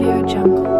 Audio Jungle.